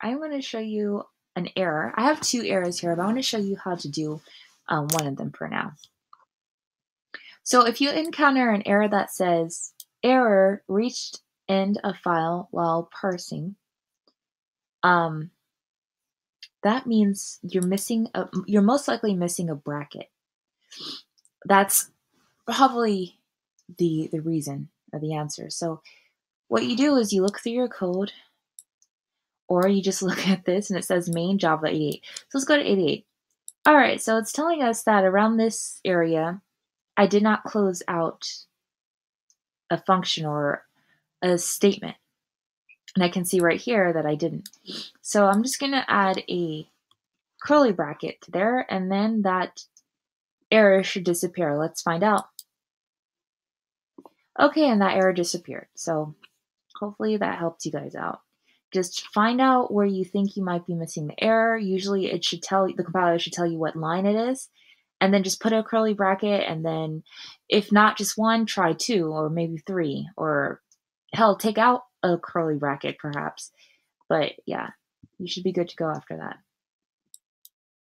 I'm going to show you an error. I have two errors here, but I want to show you how to do one of them for now. So if you encounter an error that says, error reached end of file while parsing, that means you're most likely missing a bracket. That's probably the reason or the answer. So what you do is you look through your code, or you just look at this and it says main Java 88. So let's go to 88. All right, so it's telling us that around this area, I did not close out a function or a statement. And I can see right here that I didn't. So I'm just going to add a curly bracket there, and then that error should disappear. Let's find out. Okay, and that error disappeared. So hopefully that helps you guys out. Just find out where you think you might be missing the error. Usually it should tell you, the compiler should tell you what line it is, and then just put a curly bracket, and then if not just one, try two or maybe three, or hell, take out a curly bracket perhaps. But yeah, you should be good to go after that.